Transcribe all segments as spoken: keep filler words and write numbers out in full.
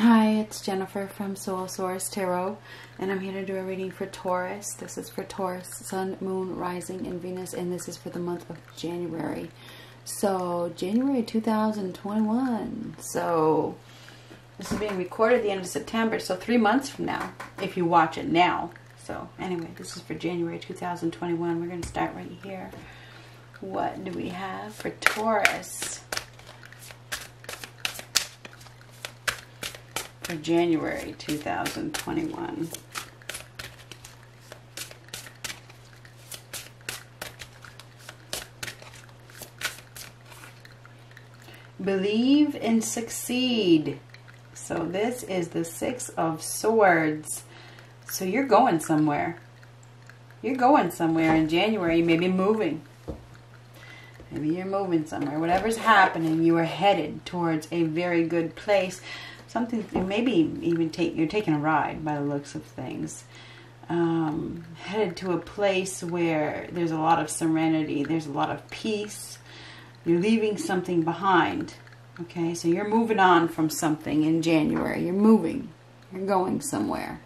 Hi, it's Jennifer from Soul Source Tarot, and I'm here to do a reading for Taurus. This is for Taurus, Sun, Moon, Rising, and Venus, and this is for the month of January. So, January two thousand twenty-one. So, this is being recorded at the end of September, so three months from now, if you watch it now. So, anyway, this is for January two thousand twenty-one. We're going to start right here. What do we have for Taurus? For January two thousand twenty-one. Believe and succeed. So this is the Six of Swords. So you're going somewhere. You're going somewhere in January. You may be moving. Maybe you're moving somewhere. Whatever's happening, you are headed towards a very good place. Something, maybe even take, you're taking a ride by the looks of things. Um, headed to a place where there's a lot of serenity, there's a lot of peace. You're leaving something behind. Okay, so you're moving on from something in January. You're moving. You're going somewhere.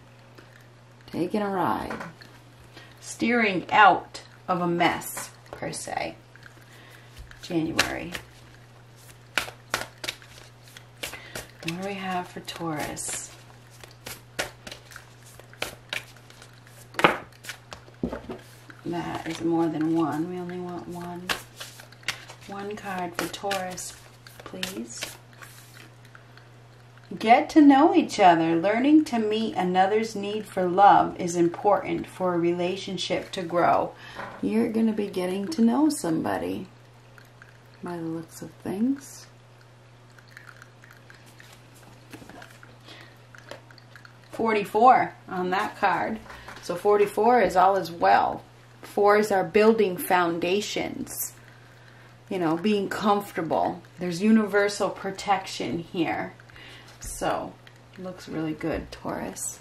Taking a ride. Steering out of a mess, per se. January. What do we have for Taurus? That is more than one. We only want one. One card for Taurus, please. Get to know each other. Learning to meet another's need for love is important for a relationship to grow. You're going to be getting to know somebody by the looks of things. forty-four on that card. So forty-four is all is well. Fours are building foundations. You know, being comfortable. There's universal protection here. So, looks really good, Taurus.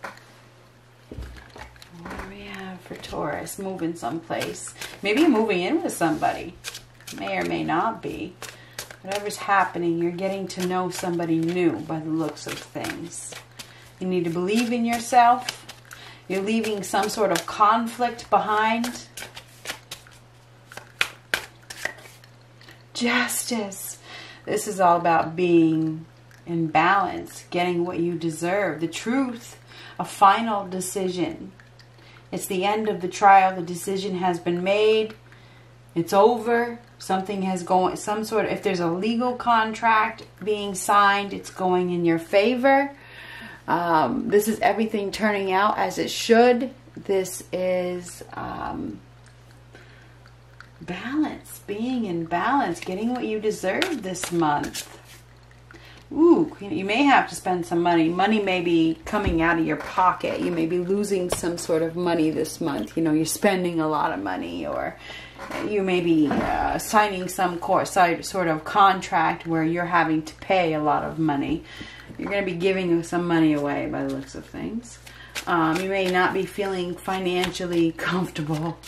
What do we have for Taurus? Moving someplace. Maybe you're moving in with somebody. May or may not be. Whatever's happening, you're getting to know somebody new by the looks of things. You need to believe in yourself. You're leaving some sort of conflict behind. Justice. This is all about being in balance, getting what you deserve. The truth, a final decision. It's the end of the trial. The decision has been made. It's over. Something has gone, some sort of, if there's a legal contract being signed, it's going in your favor. Um, this is everything turning out as it should. This is um, balance, being in balance, getting what you deserve this month. Ooh, you may have to spend some money. Money may be coming out of your pocket. You may be losing some sort of money this month. You know, you're spending a lot of money, or you may be uh, signing some sort of contract where you're having to pay a lot of money. You're going to be giving some money away by the looks of things. Um, you may not be feeling financially comfortable,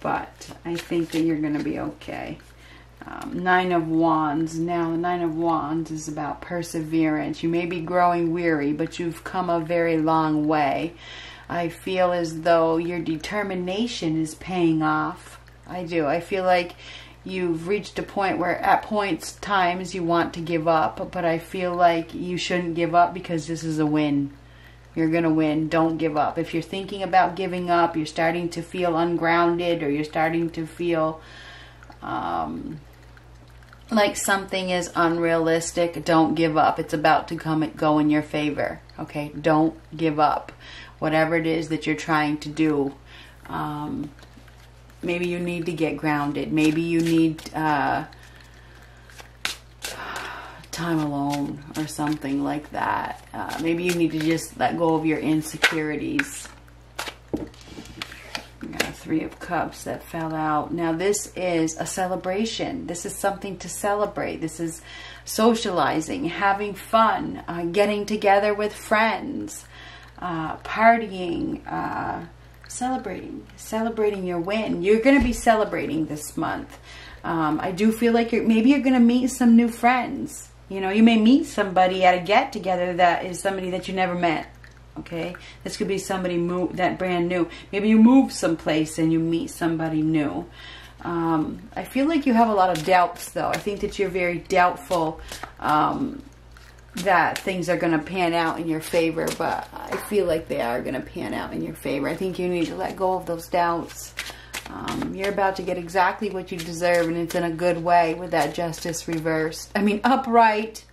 but I think that you're going to be okay. Um, nine of Wands. Now, the Nine of Wands is about perseverance. You may be growing weary, but you've come a very long way. I feel as though your determination is paying off. I do. I feel like you've reached a point where at points, times, you want to give up, but I feel like you shouldn't give up because this is a win. You're going to win. Don't give up. If you're thinking about giving up, you're starting to feel ungrounded, or you're starting to feel um, like something is unrealistic, don't give up. It's about to come and go in your favor. Okay? Don't give up. Whatever it is that you're trying to do, um... maybe you need to get grounded. Maybe you need uh, time alone or something like that. Uh, maybe you need to just let go of your insecurities. We got a Three of Cups that fell out. Now this is a celebration. This is something to celebrate. This is socializing, having fun, uh, getting together with friends, uh, partying, uh, celebrating celebrating your win. You're going to be celebrating this month. um I do feel like you're maybe you're going to meet some new friends. You know, you may meet somebody at a get-together that is somebody that you never met. Okay, this could be somebody mo that brand new. Maybe you move someplace and you meet somebody new. Um, I feel like you have a lot of doubts, though. I think that you're very doubtful um, that things are going to pan out in your favor. But I feel like they are going to pan out in your favor. I think you need to let go of those doubts. Um, you're about to get exactly what you deserve, and it's in a good way with that justice reversed. I mean, upright.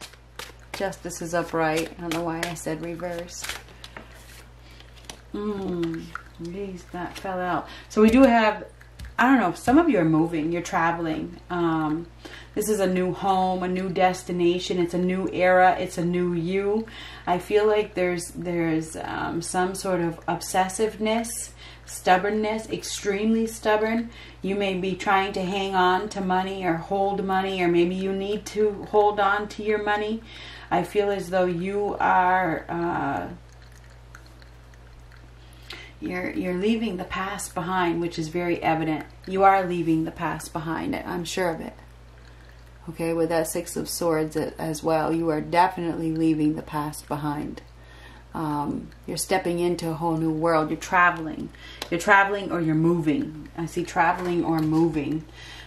Justice is upright. I don't know why I said reversed. Mmm, geez, that fell out. So we do have, I don't know, some of you are moving, you're traveling. Um, this is a new home, a new destination. It's a new era. It's a new you. I feel like there's, there's um, some sort of obsessiveness, stubbornness, extremely stubborn. You may be trying to hang on to money or hold money, or maybe you need to hold on to your money. I feel as though you are... Uh, You're, you're leaving the past behind, which is very evident. You are leaving the past behind, I'm sure of it. Okay, with that Six of Swords as well, you are definitely leaving the past behind. Um, you're stepping into a whole new world. You're traveling. You're traveling or you're moving. I see traveling or moving.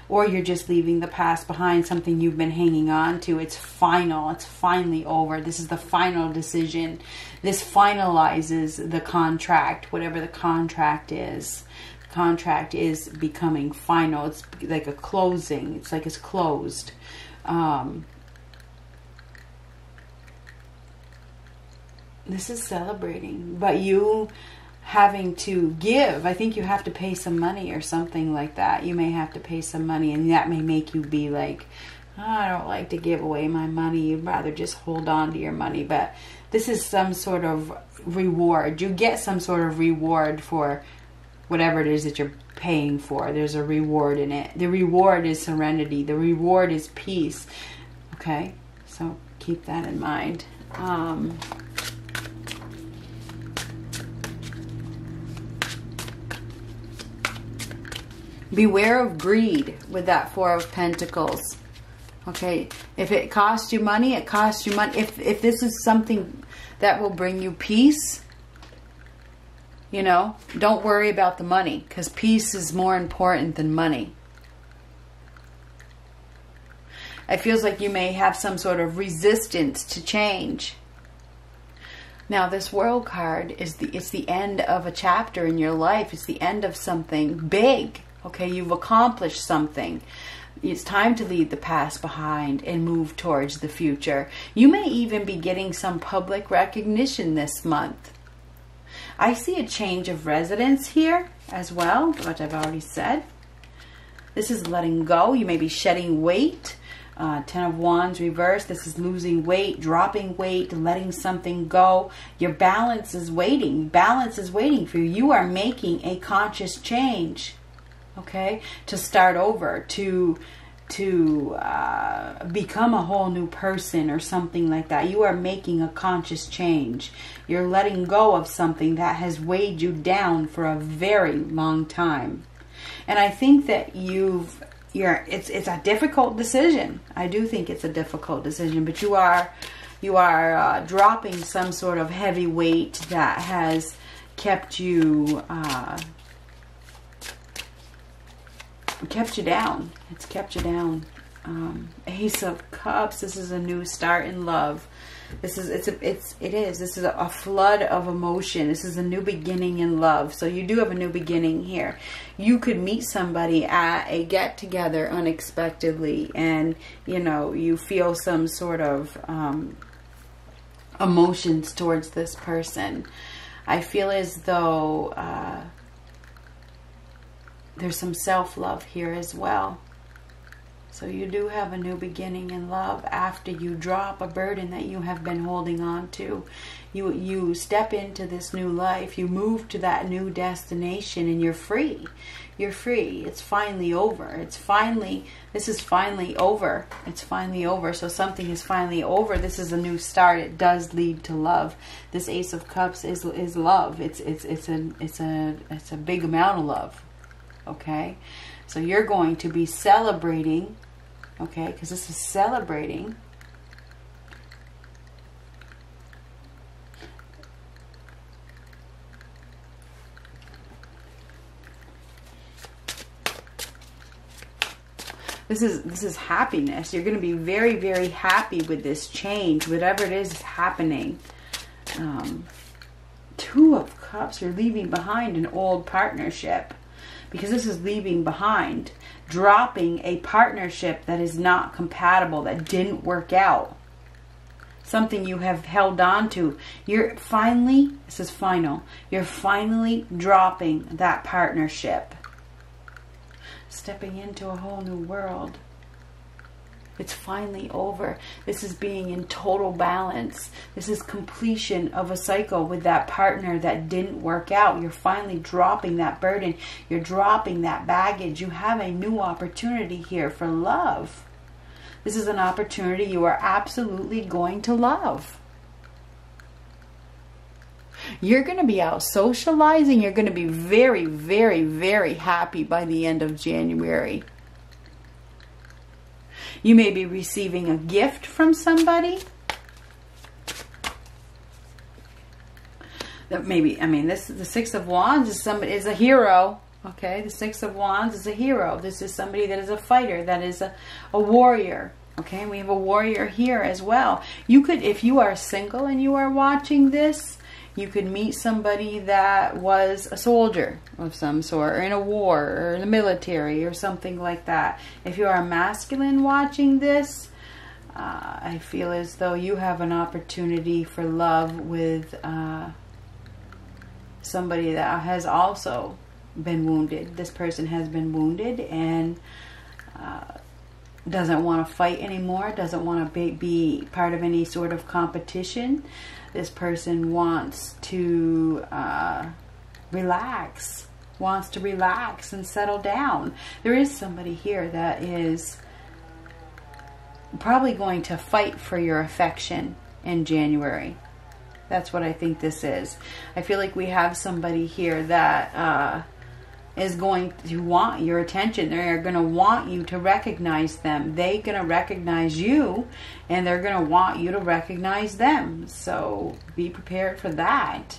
Or you're just leaving the past behind, something you've been hanging on to. It's final. It's finally over. This is the final decision. This finalizes the contract, whatever the contract is. The contract is becoming final. It's like a closing. It's like it's closed. Um, this is celebrating. But you... having to give. I think you have to pay some money or something like that. You may have to pay some money, and that may make you be like, oh, I don't like to give away my money. You'd rather just hold on to your money. But this is some sort of reward. You get some sort of reward for whatever it is that you're paying for. There's a reward in it. The reward is serenity. The reward is peace. Okay? So keep that in mind. Um... Beware of greed with that Four of Pentacles. Okay, if it costs you money, it costs you money. If if this is something that will bring you peace, you know, don't worry about the money, because peace is more important than money. It feels like you may have some sort of resistance to change. Now, this World card is the it's the end of a chapter in your life. It's the end of something big. Okay, you've accomplished something. It's time to leave the past behind and move towards the future. You may even be getting some public recognition this month. I see a change of residence here as well, which I've already said. This is letting go. You may be shedding weight. Uh, Ten of Wands reversed. This is losing weight, dropping weight, letting something go. Your balance is waiting. Balance is waiting for you. You are making a conscious change. Okay, to start over, to to uh, become a whole new person or something like that. You are making a conscious change. You're letting go of something that has weighed you down for a very long time. And I think that you've you're it's it's a difficult decision. I do think it's a difficult decision, but you are you are uh, dropping some sort of heavy weight that has kept you. Uh, kept you down. It's kept you down. Um, Ace of Cups. This is a new start in love. This is, it's, a, it's, it is, this is a, a flood of emotion. This is a new beginning in love. So you do have a new beginning here. You could meet somebody at a get together unexpectedly, and you know, you feel some sort of, um, emotions towards this person. I feel as though, uh, there's some self-love here as well. So you do have a new beginning in love after you drop a burden that you have been holding on to. You, you step into this new life. You move to that new destination, and you're free. You're free. It's finally over. It's finally, this is finally over. It's finally over. So something is finally over. This is a new start. It does lead to love. This Ace of Cups is, is love. It's, it's, it's a, it's a, it's a big amount of love. Okay, so you're going to be celebrating, okay, because this is celebrating This is this is happiness. You're going to be very, very happy with this change, whatever it is happening. Um, two of Cups, you're leaving behind an old partnership, because this is leaving behind, dropping a partnership that is not compatible, that didn't work out. Something you have held on to. You're finally, this is final, you're finally dropping that partnership. Stepping into a whole new world. It's finally over. This is being in total balance. This is completion of a cycle with that partner that didn't work out. You're finally dropping that burden. You're dropping that baggage. You have a new opportunity here for love. This is an opportunity you are absolutely going to love. You're going to be out socializing. You're going to be very, very, very happy by the end of January. You may be receiving a gift from somebody. That maybe, I mean, this the Six of Wands is somebody is a hero. Okay, the Six of Wands is a hero. This is somebody that is a fighter, that is a, a warrior. Okay, we have a warrior here as well. You could, if you are single and you are watching this, you could meet somebody that was a soldier of some sort, or in a war, or in the military, or something like that. If you are masculine watching this, uh, I feel as though you have an opportunity for love with uh, somebody that has also been wounded. This person has been wounded and uh, doesn't want to fight anymore, doesn't want to be, be part of any sort of competition. This person wants to uh, relax, wants to relax and settle down. There is somebody here that is probably going to fight for your affection in January. That's what I think this is. I feel like we have somebody here that uh, is going to want your attention. They're going to want you to recognize them. They're going to recognize you, and they're going to want you to recognize them. So be prepared for that.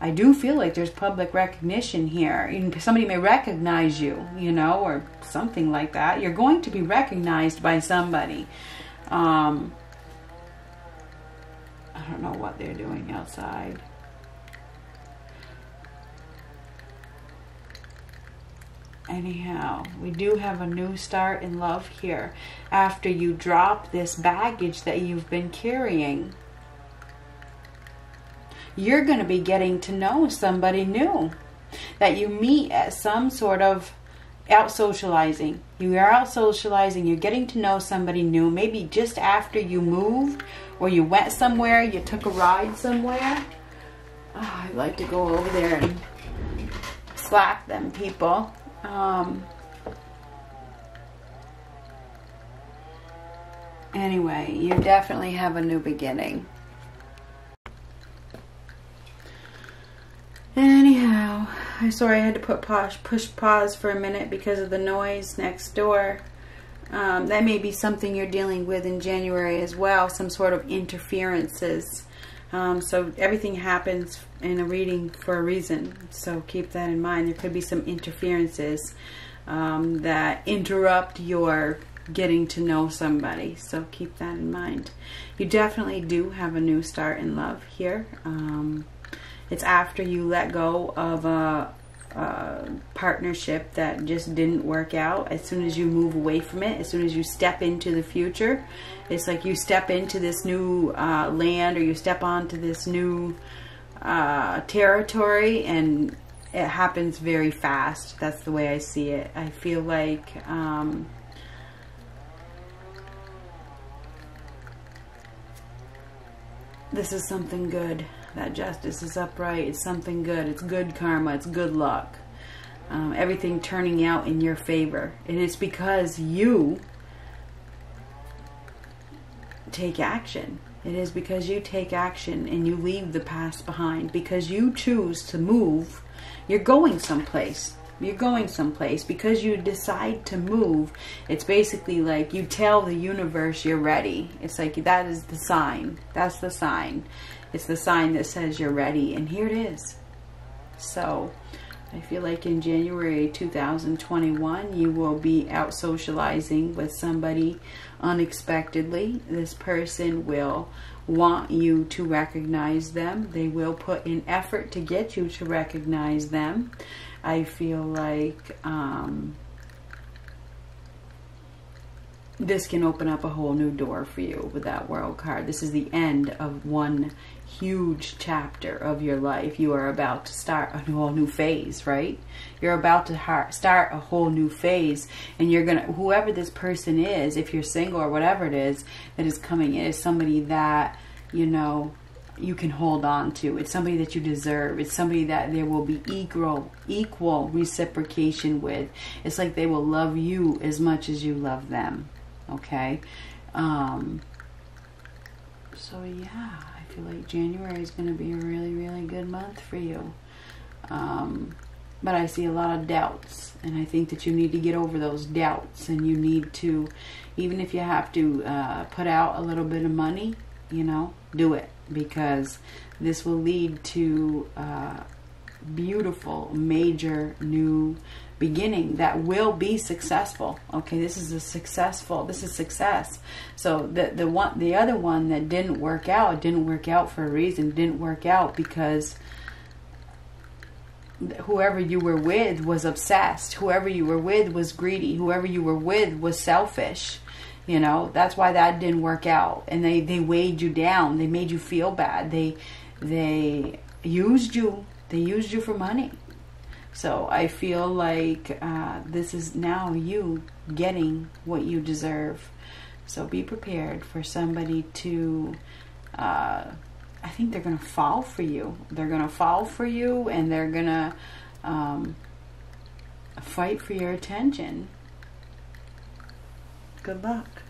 I do feel like there's public recognition here. Somebody may recognize you, you know, or something like that. You're going to be recognized by somebody. Um, I don't know what they're doing outside. Anyhow, we do have a new start in love here after you drop this baggage that you've been carrying. You're going to be getting to know somebody new that you meet at some sort of out socializing. You are out socializing. You're getting to know somebody new. Maybe just after you moved, or you went somewhere, you took a ride somewhere. Oh, I'd like to go over there and slap them people. Um, anyway, you definitely have a new beginning. Anyhow, I'm sorry I had to put pause, push pause for a minute because of the noise next door. Um, that may be something you're dealing with in January as well, some sort of interferences. Um, so everything happens in a reading for a reason. So keep that in mind. There could be some interferences um, that interrupt your getting to know somebody. So keep that in mind. You definitely do have a new start in love here. Um, it's after you let go of a, a partnership that just didn't work out. As soon as you move away from it, as soon as you step into the future, it's like you step into this new uh, land, or you step onto this new uh, territory, and it happens very fast. That's the way I see it. I feel like um, this is something good. That justice is upright. It's something good. It's good karma. It's good luck. Um, everything turning out in your favor. And it's because you take action. It is because you take action and you leave the past behind. Because you choose to move, you're going someplace. You're going someplace. Because you decide to move, it's basically like you tell the universe you're ready. It's like that is the sign. That's the sign. It's the sign that says you're ready. And here it is. So I feel like in January two thousand twenty-one, you will be out socializing with somebody unexpectedly. This person will want you to recognize them. They will put in effort to get you to recognize them. I feel like um, this can open up a whole new door for you with that World card. This is the end of one huge chapter of your life. You are about to start a whole new phase, right? You're about to start a whole new phase, and you're gonna, whoever this person is, if you're single or whatever it is that is coming in, is somebody that, you know, you can hold on to. It's somebody that you deserve. It's somebody that there will be equal, equal reciprocation with. It's like they will love you as much as you love them. Okay. Um, so yeah, I feel like January is going to be a really, really good month for you. Um, but I see a lot of doubts, and I think that you need to get over those doubts, and you need to, even if you have to uh, put out a little bit of money, you know, do it, because this will lead to uh, beautiful, major new beginning that will be successful. Okay, this is a successful, this is success. So the the one the other one that didn't work out didn't work out for a reason. Didn't work out because whoever you were with was obsessed. Whoever you were with was greedy. Whoever you were with was selfish. You know, that's why that didn't work out. And they they weighed you down. They made you feel bad. They they used you. They used you for money. So I feel like uh, this is now you getting what you deserve. So be prepared for somebody to, uh, I think they're going to fall for you. They're going to fall for you, and they're going to um, fight for your attention. Good luck.